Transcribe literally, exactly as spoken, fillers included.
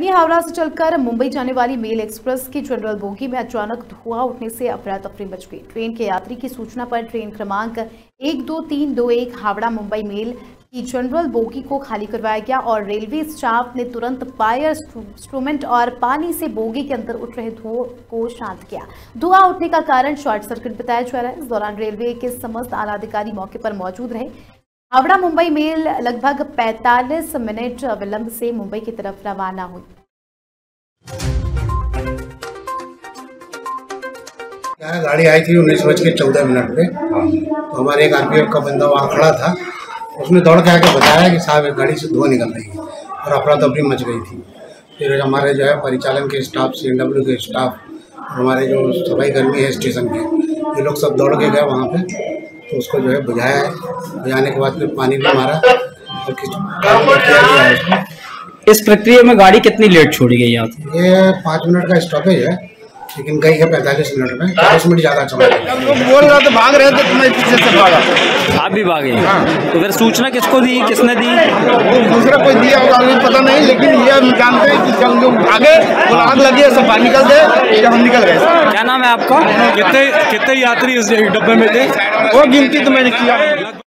कटनी हावड़ा से चलकर मुंबई जाने वाली मेल एक्सप्रेस की जनरल बोगी में अचानक धुआं उठने से अफरा तफरी मच गई। ट्रेन के यात्री की सूचना पर ट्रेन क्रमांक एक दो तीन दो एक हावड़ा मुंबई मेल की जनरल बोगी को खाली करवाया गया और रेलवे स्टाफ ने तुरंत फायर इंस्ट्रूमेंट और पानी से बोगी के अंदर उठ रहे धुओं को शांत किया। धुआं उठने का कारण शॉर्ट सर्किट बताया जा रहा है। इस दौरान रेलवे के समस्त आला अधिकारी मौके पर मौजूद रहे। हावड़ा मुंबई मेल लगभग पैंतालीस मिनट विलंब से मुंबई की तरफ रवाना हुई। गाड़ी आई थी उन्नीस बज के चौदह मिनट पे, तो हमारे एक आरपीएफ का बंदा वहाँ खड़ा था, उसने दौड़ के आके बताया कि साहब एक गाड़ी से धुआं निकल रही है और अफरा तफरी मच गई थी। फिर हमारे जो है परिचालन के स्टाफ, सी एन डब्ल्यू के स्टाफ, हमारे जो सफाई कर्मी है स्टेशन के, ये लोग सब दौड़ के गए वहाँ पे, तो उसको जो है बुझाया। बुझाने के बाद फिर पानी भी मारा और किस इस प्रक्रिया में गाड़ी कितनी लेट छोड़ी गई यहाँ से? ये पाँच मिनट का स्टॉपेज है, लेकिन गई है पैंतालीस मिनट में, चालीस मिनट ज़्यादा चला। बोल रहा था भाग रहे थे तो मैं पीछे से भागा, आप भी भागे। हाँ। तो फिर सूचना किसको दी, किसने दी? दूसरा कोई दिया होगा मुझे पता नहीं, लेकिन ये हम जानते हैं कि जब लोग भागे और आग लगी है, सब बाहर निकल गए, हम निकल गए। क्या नाम है आपका? कितने कितने यात्री उस डब्बे में थे? वो गिनती तो मैंने किया।